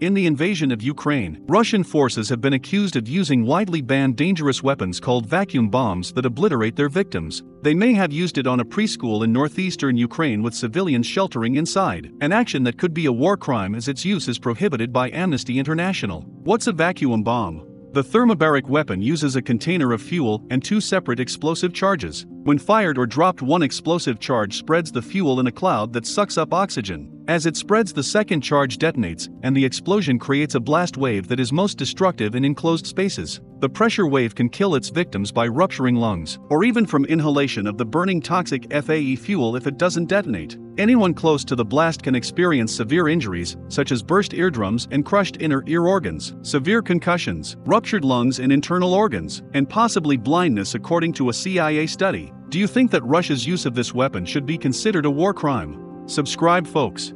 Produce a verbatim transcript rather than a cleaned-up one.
In the invasion of Ukraine, Russian forces have been accused of using widely banned dangerous weapons called vacuum bombs that obliterate their victims. They may have used it on a preschool in northeastern Ukraine with civilians sheltering inside, an action that could be a war crime as its use is prohibited by Amnesty International. What's a vacuum bomb? The thermobaric weapon uses a container of fuel and two separate explosive charges. When fired or dropped, one explosive charge spreads the fuel in a cloud that sucks up oxygen. As it spreads, the second charge detonates, and the explosion creates a blast wave that is most destructive in enclosed spaces. The pressure wave can kill its victims by rupturing lungs, or even from inhalation of the burning toxic F A E fuel if it doesn't detonate. Anyone close to the blast can experience severe injuries, such as burst eardrums and crushed inner ear organs, severe concussions, ruptured lungs and internal organs, and possibly blindness, according to a C I A study. Do you think that Russia's use of this weapon should be considered a war crime? Subscribe, folks.